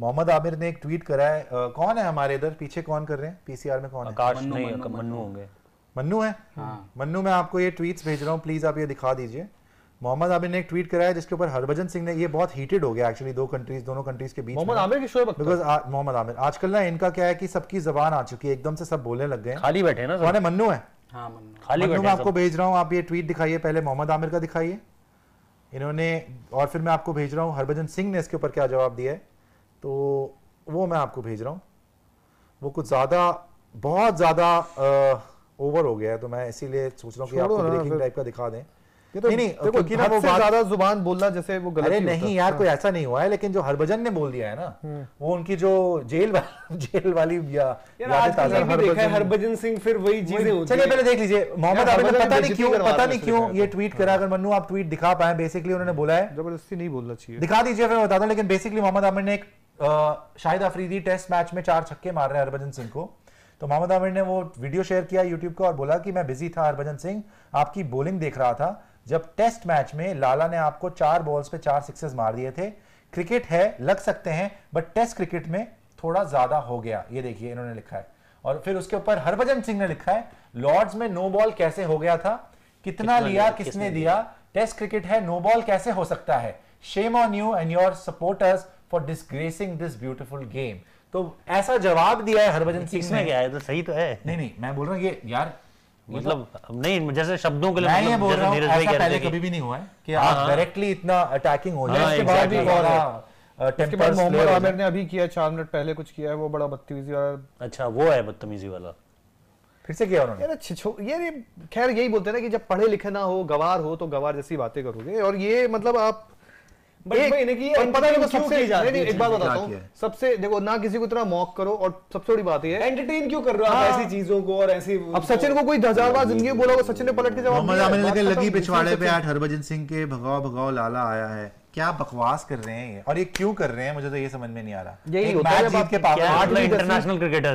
मोहम्मद आमिर ने एक ट्वीट करा है, कौन है हमारे इधर पीछे कौन कर रहे हैं पीसीआर में कौन है? मन्नू होंगे, मन्नू है। हाँ। मन्नू, मैं आपको ये ट्वीट्स भेज रहा हूँ, प्लीज आप ये दिखा दीजिए। मोहम्मद आमिर ने एक ट्वीट कराया जिसके ऊपर हरभजन सिंह ने, ये बहुत हीटेड हो गया एक्चुअली दोनों कंट्रीज के बीच। मोहम्मद आमिर की शो है बिकॉज़ मोहम्मद आमिर आजकल ना इनका क्या है कि सबकी जबान आ चुकी है, एकदम से सब बोलने लग गए, खाली बैठे ना सब। मन्नू है, हाँ खाली बैठे। मैं आपको भेज रहा हूँ, आप ये ट्वीट दिखाइए, पहले मोहम्मद आमिर का दिखाइए इन्होंने, और फिर मैं आपको भेज रहा हूँ हरभजन सिंह ने इसके ऊपर क्या जवाब दिया है, तो वो मैं आपको भेज रहा हूँ। वो कुछ ज्यादा, बहुत ज्यादा ओवर हो गया है, तो मैं इसीलिए सोच रहा हूँ कि आपको ब्रेकिंग टाइप का दिखा दें। ये तो नहीं, देखो कि ना वो ज़्यादा जुबान बोलना जैसे वो गलत, अरे नहीं यार कोई ऐसा नहीं हुआ है, लेकिन जो हरभजन ने बोल दिया है ना वो उनकी जो जेल वाली या हरभजन सिंह फिर वही चीजें होती हैं। चलिए पहले देख लीजिए मोहम्मद आमिर ने पता नहीं क्यों ये ट्वीट करा। अगर मन्नू आप ट्वीट दिखा पाए, बेसिकली उन्होंने बोला है, जबरदस्ती नहीं बोलना चाहिए, दिखा दीजिए फिर बताता हूँ। लेकिन बेसिकली मोहम्मद आमिर ने एक शाहिद अफरीदी टेस्ट मैच में 4 छक्के मार रहे हैं हरभजन सिंह को, तो मोहम्मद आमिर ने वो वीडियो शेयर किया यूट्यूब का और बोला कि मैं बिजी था हरभजन सिंह, आपकी बॉलिंग देख रहा था जब टेस्ट मैच में लाला ने आपको 4 बॉल्स पे 4 सिक्सेस मार दिए थे। क्रिकेट है, लग सकते हैं, बट टेस्ट क्रिकेट में थोड़ा ज्यादा हो गया। ये देखिए इन्होंने लिखा है, और फिर उसके ऊपर हरभजन सिंह ने लिखा है लॉर्ड्स में नो बॉल कैसे हो गया था, कितना लिया, किसने दिया, टेस्ट क्रिकेट है, नो बॉल कैसे हो सकता है, shame on you and your supporters for disgracing this beautiful game. तो ऐसा जवाब दिया है हरभजन सिंह ने। क्या है तो सही तो है, नहीं नहीं मैं बोल रहा हूँ ये यार मतलब नहीं जैसे शब्दों के लिए मैं ये बोल रहा हूँ, ऐसा पहले कभी भी नहीं हुआ है कि आप डायरेक्टली इतना अटैकिंग हो जाए। इसके बाद भी मोहम्मद आमिर ने अभी किया 4 मिनट पहले कुछ किया है, वो बड़ा बदतमीजी वाला, अच्छा वो है बदतमीजी वाला, फिर से किया उन्होंने। ये खैर यही बोलते हैं ना कि जब पढ़े लिखे ना हो, गवार हो तो गवार जैसी बातें करोगे, और ये मतलब आप देखो ना किसी को इतना मॉक करो, और सबसे बड़ी बात है एंटरटेन क्यों कर रहा है ऐसी चीजों को और ऐसी। अब सचिन को कोई 1000 बार जिंदगी में बोला, सचिन ने पलट के जवाब लगी पिछवाड़े पे आठ हरभजन सिंह के भगाओ भगाओ लाला आया है। क्या बकवास कर रहे हैं और ये क्यों कर रहे हैं, मुझे तो ये समझ में नहीं आ रहा। यही इंटरनेशनल क्रिकेटर